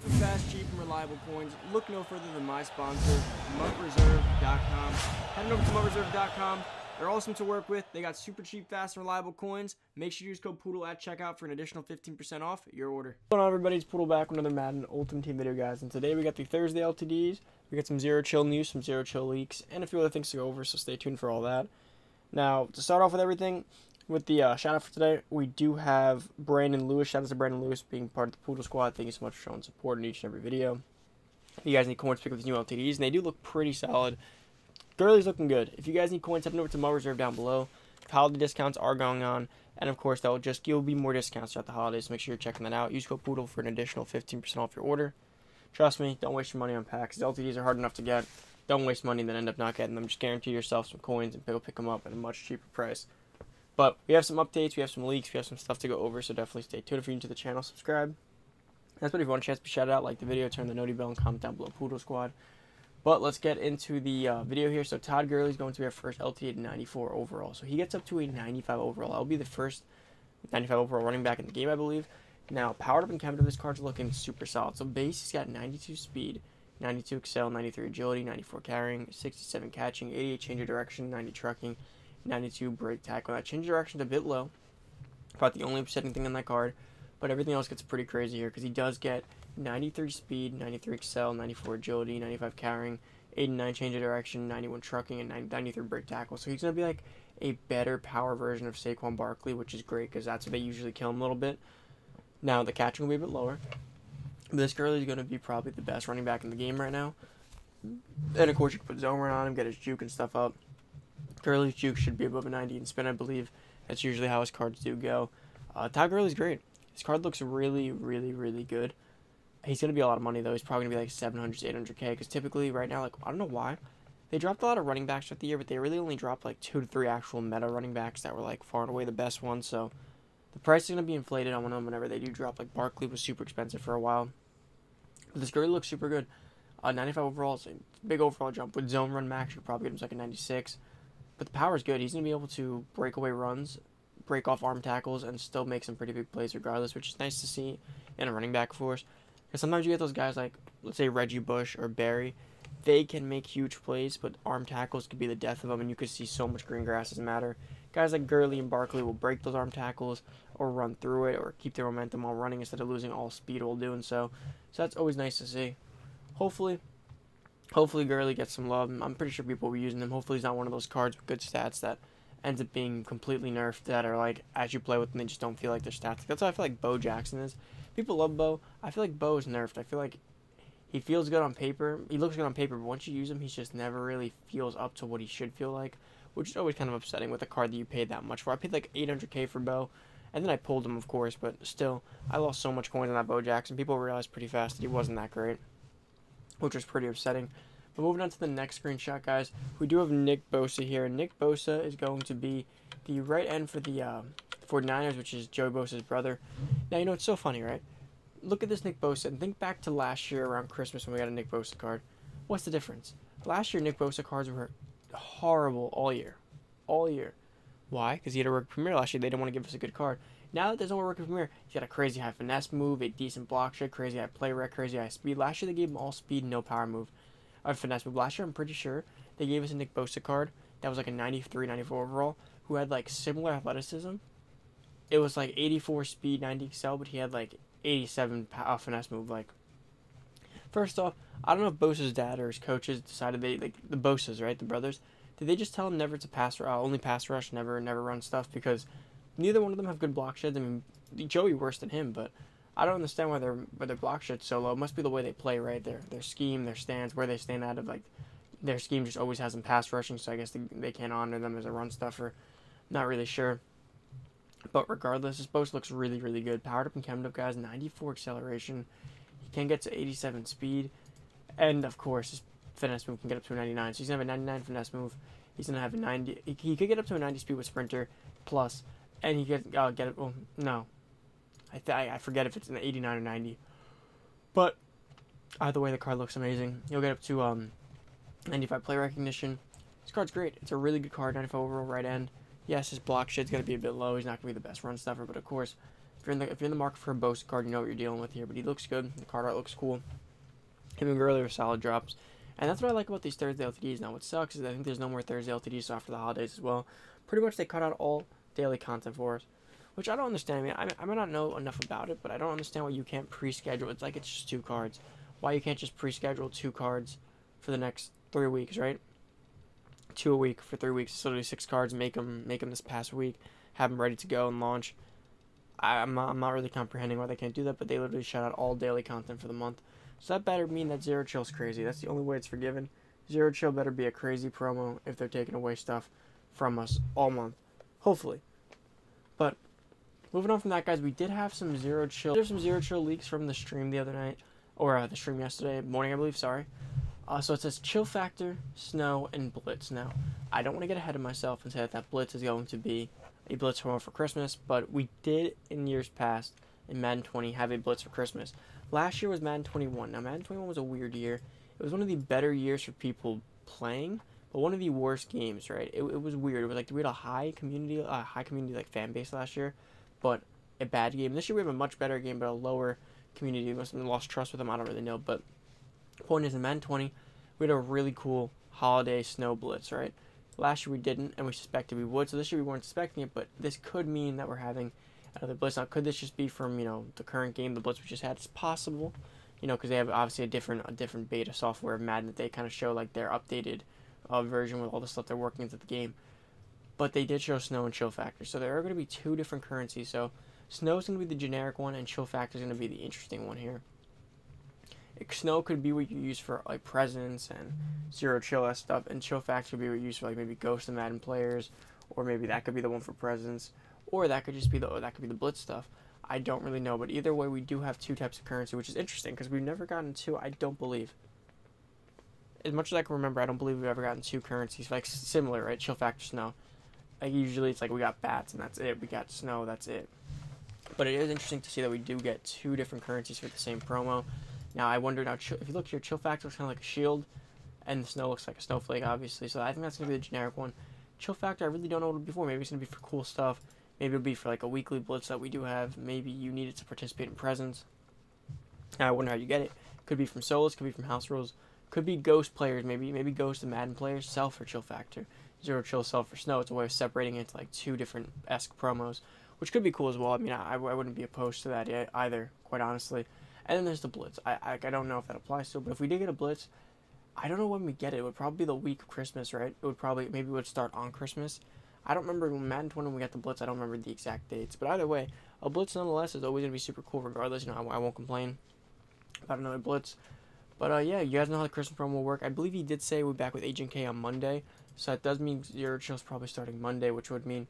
For fast, cheap, and reliable coins, look no further than my sponsor, MuttReserve.com. Head over to MuttReserve.com. They're awesome to work with. They got super cheap, fast, and reliable coins. Make sure you use code Poodle at checkout for an additional 15% off your order. What's going on, everybody? It's Poodle back with another Madden Ultimate Team video, guys. And today we got the Thursday LTDs. We got some Zero Chill news, some Zero Chill leaks, and a few other things to go over, so stay tuned for all that. Now, to start off with everything, with the shout-out for today, we do have Brandon Lewis. Shout-out to Brandon Lewis being part of the Poodle Squad. Thank you so much for showing support in each and every video. If you guys need coins, pick up these new LTDs, and they do look pretty solid. Gurley's looking good. If you guys need coins, head over to MuttReserve down below. The holiday discounts are going on, and of course, that'll just give you more discounts throughout the holidays. So make sure you're checking that out. Use code Poodle for an additional 15% off your order. Trust me, don't waste your money on packs. These LTDs are hard enough to get. Don't waste money and then end up not getting them. Just guarantee yourself some coins and go pick them up at a much cheaper price. But we have some updates, we have some leaks, we have some stuff to go over, so definitely stay tuned. If you're new to the channel, subscribe. That's what if you want a chance to be shouted out, like the video, turn the noti bell, and comment down below, Poodle Squad. But let's get into the video here. So Todd Gurley is going to be our first LTD at 94 overall. So he gets up to a 95 overall. I'll be the first 95 overall running back in the game, I believe. Now, powered up and kept up, this card's looking super solid. So base, he's got 92 speed, 92 excel, 93 agility, 94 carrying, 67 catching, 88 change of direction, 90 trucking, 92 break tackle. That change of direction's a bit low. About the only upsetting thing on that card. But everything else gets pretty crazy here because he does get 93 speed, 93 excel, 94 agility, 95 carrying, 89 change of direction, 91 trucking, and 93 break tackle. So he's going to be like a better power version of Saquon Barkley, which is great because that's what they usually kill him a little bit. Now, the catching will be a bit lower. But this Gurley is going to be probably the best running back in the game right now. And, of course, you can put zone run on him, get his juke and stuff up. Gurley's juke should be above a 90 in spin, I believe. That's usually how his cards do go. Todd Gurley's great. His card looks really, really, really good. He's going to be a lot of money, though. He's probably going to be like 700 to 800K, because typically right now, like, I don't know why. They dropped a lot of running backs throughout the year, but they really only dropped like 2 to 3 actual meta running backs that were like far and away the best ones. So the price is going to be inflated on them whenever they do drop. Like, Barkley was super expensive for a while. But this Gurley looks super good. 95 overall, so big overall jump. With zone run max, you could probably get him to like a 96. But the power is good. He's going to be able to break away runs, break off arm tackles, and still make some pretty big plays regardless, which is nice to see in a running back force. Because sometimes you get those guys like, let's say, Reggie Bush or Barry. They can make huge plays, but arm tackles could be the death of them, and you could see so much green grass doesn't matter. Guys like Gurley and Barkley will break those arm tackles or run through it or keep their momentum while running instead of losing all speed while doing so. So that's always nice to see. Hopefully Gurley gets some love. I'm pretty sure people will be using him. Hopefully he's not one of those cards with good stats that ends up being completely nerfed, that are like, as you play with them, they just don't feel like their stats. Like, that's how I feel like Bo Jackson is. People love Bo. I feel like Bo is nerfed. I feel like he feels good on paper. He looks good on paper, but once you use him, he just never really feels up to what he should feel like, which is always kind of upsetting with a card that you paid that much for. I paid like 800K for Bo, and then I pulled him, of course, but still, I lost so much coins on that Bo Jackson. People realized pretty fast that he wasn't that great, which was pretty upsetting. But moving on to the next screenshot, guys, we do have Nick Bosa here. Nick Bosa is going to be the right end for the 49ers, which is Joey Bosa's brother. Now, you know, it's so funny, right? Look at this Nick Bosa and think back to last year around Christmas when we got a Nick Bosa card. What's the difference? Last year, Nick Bosa cards were horrible all year. All year. Why? Because he had a rookie premiere last year. They didn't want to give us a good card. Now that there's no rookie premiere, he's got a crazy high finesse move, a decent block shot, crazy high play rec, crazy high speed. Last year, they gave him all speed, no power move, or finesse move. Last year, I'm pretty sure they gave us a Nick Bosa card that was like a 93, 94 overall, who had like similar athleticism. It was like 84 speed, 90 excel, but he had like 87 power finesse move. Like, first off, I don't know if Bosa's dad or his coaches decided they, like, the Bosas, right, the brothers, did they just tell him never to pass, only pass rush, never run stuff? Because neither one of them have good block sheds. I mean, Joey worse than him, but I don't understand why their block shed's so low. It must be the way they play, right? Their scheme, their stance, where they stand out of, like, their scheme just always has them pass rushing, so I guess they can't honor them as a run stuffer. Not really sure. But regardless, this post looks really, really good. Powered up and chemmed up, guys. 94 acceleration. He can get to 87 speed. And, of course, his finesse move can get up to a 99. So he's going to have a 99 finesse move. He's going to have a 90. He could get up to a 90 speed with Sprinter plus. And he could get it. Well, no. I forget if it's an 89 or 90. But either way, the card looks amazing. He'll get up to 95 play recognition. This card's great. It's a really good card. 95 overall right end. Yes, his block shit's going to be a bit low. He's not going to be the best run stuffer, but of course, if you're in the market for a Bosa card, you know what you're dealing with here. But he looks good. The card art looks cool. Him and Gurley are solid drops. And that's what I like about these Thursday LTDs. Now, what sucks is I think there's no more Thursday LTDs after the holidays as well. Pretty much they cut out all daily content for us, which I don't understand. I mean, I might not know enough about it, but I don't understand why you can't pre-schedule. It's like it's just two cards. Why you can't just pre-schedule two cards for the next 3 weeks, right? Two a week for 3 weeks. So literally 6 cards. Make them this past week. Have them ready to go and launch. I'm not really comprehending why they can't do that, but they literally shut out all daily content for the month. So that better mean that Zero Chill's crazy. That's the only way it's forgiven. Zero Chill better be a crazy promo if they're taking away stuff from us all month. Hopefully. But moving on from that, guys, we did have some Zero Chill. There's some Zero Chill leaks from the stream the other night, or the stream yesterday morning, I believe. Sorry. So it says Chill Factor, Snow, and Blitz. Now, I don't want to get ahead of myself and say that Blitz is going to be a Blitz promo for Christmas, but we did in years past in Madden 20 have a Blitz for Christmas. Last year was Madden 21. Now, Madden 21 was a weird year. It was one of the better years for people playing, but one of the worst games, right? It was weird. It was like we had a high community like fan base last year, but a bad game. This year we have a much better game, but a lower community. We must have lost trust with them. I don't really know, but point is in Madden 20, we had a really cool holiday snow blitz, right? Last year we didn't, and we suspected we would. So this year we weren't expecting it, but this could mean that we're having another blitz. Now, could this just be from, you know, the current game, the blitz we just had? It's possible, you know, because they have obviously a different beta software of Madden that they kind of show like their updated version with all the stuff they're working into the game. But they did show Snow and Chill Factor, so there are going to be two different currencies. So Snow is going to be the generic one, and Chill Factor is going to be the interesting one here. Snow could be what you use for like presents and Zero Chill stuff, and Chill Factor could be what you use for like maybe Ghost and Madden players, or maybe that could be the one for presents, or that could just be the Blitz stuff. I don't really know, but either way, we do have two types of currency, which is interesting because we've never gotten two. I don't believe, as much as I can remember, I don't believe we've ever gotten two currencies like similar, right? Chill Factor, Snow. Like usually it's like we got bats and that's it. We got snow, that's it. But it is interesting to see that we do get two different currencies for the same promo. Now, I wonder, now, if you look here, Chill Factor looks kind of like a shield, and the snow looks like a snowflake, obviously. So I think that's going to be the generic one. Chill Factor, I really don't know what it'll be for. Maybe it's going to be for cool stuff. Maybe it'll be for, like, a weekly blitz that we do have. Maybe you need it to participate in presents. Now, I wonder how you get it. Could be from solos. Could be from house rules. Could be ghost players. Maybe Ghost and Madden players sell for Chill Factor. Zero Chill sell for Snow. It's a way of separating it into, like, two different-esque promos, which could be cool as well. I mean, I wouldn't be opposed to that either, quite honestly. And then there's the Blitz. I don't know if that applies to it, but if we did get a Blitz, I don't know when we get it. It would probably be the week of Christmas, right? It would probably, maybe it would start on Christmas. I don't remember when Madden 20 we got the Blitz. I don't remember the exact dates. But either way, a Blitz nonetheless is always going to be super cool regardless. You know, I won't complain about another Blitz. But yeah, you guys know how the Christmas promo will work. I believe he did say we're back with Agent K on Monday. So that does mean Zero Chill's probably starting Monday, which would mean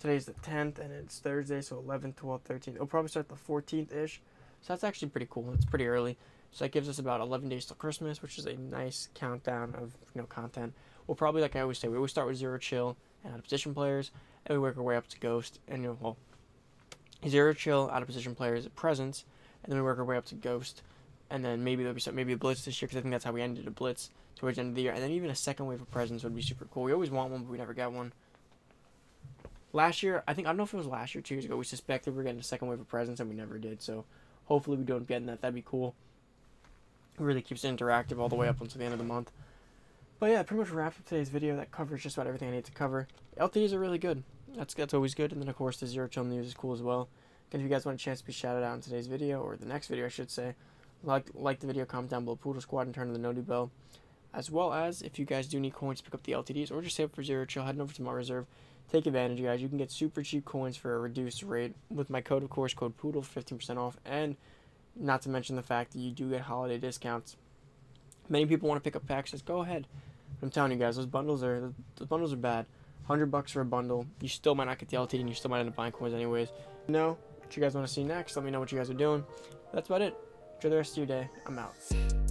today's the 10th, and it's Thursday, so 11th, 12th, 13th. It'll probably start the 14th-ish, so that's actually pretty cool. It's pretty early, so that gives us about 11 days till Christmas, which is a nice countdown of, you know, content. We'll probably, like I always say, we always start with Zero Chill and out-of-position players, and we work our way up to Ghost, and, you know, well, Zero Chill, out-of-position players at presents, and then we work our way up to Ghost, and then maybe there'll be some, maybe a Blitz this year, because I think that's how we ended a Blitz towards the end of the year, and then even a second wave of presents would be super cool. We always want one, but we never get one. Last year, I think, I don't know if it was last year, 2 years ago, we suspected we were getting a second wave of presents, and we never did, so hopefully we don't get in that. That'd be cool. It really keeps it interactive all the way up until the end of the month. But yeah, that pretty much wraps up today's video. That covers just about everything I need to cover. LTDs are really good. That's always good, and then, of course, the Zero Chill news is cool as well. Again, if you guys want a chance to be shouted out in today's video, or the next video, I should say, like the video, comment down below, Poodle Squad, and turn on the noty bell. As well as, if you guys do need coins to pick up the LTDs, or just save up for Zero Chill, head over to MuttReserve. Take advantage, guys. You can get super cheap coins for a reduced rate with my code, of course, code Poodle, 15% off. And not to mention the fact that you do get holiday discounts. Many people want to pick up packs. Just go ahead. I'm telling you guys, those bundles are bad. $100 for a bundle. You still might not get the LTD, and you still might end up buying coins anyways. You know what you guys want to see next. Let me know what you guys are doing. That's about it. Enjoy the rest of your day. I'm out.